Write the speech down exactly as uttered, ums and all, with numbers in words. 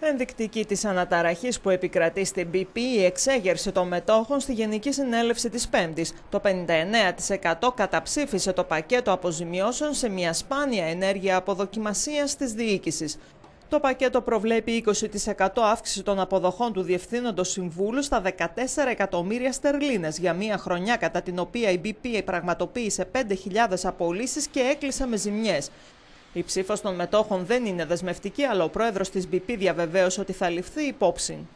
Ενδεικτική της αναταραχής που επικρατεί στην μπι πι η εξέγερση των μετόχων στη Γενική Συνέλευση της Πέμπτης. Το πενήντα εννέα τοις εκατό καταψήφισε το πακέτο αποζημιώσεων σε μια σπάνια ενέργεια αποδοκιμασίας της διοίκησης. Το πακέτο προβλέπει είκοσι τοις εκατό αύξηση των αποδοχών του Διευθύνοντος Συμβούλου στα δεκατέσσερα εκατομμύρια στερλίνες για μια χρονιά κατά την οποία η μπι πι πραγματοποίησε πέντε χιλιάδες απολύσεις και έκλεισε με ζημιές. Η ψήφος των μετόχων δεν είναι δεσμευτική, αλλά ο πρόεδρος της μπι πι διαβεβαίωσε ότι θα ληφθεί υπόψη.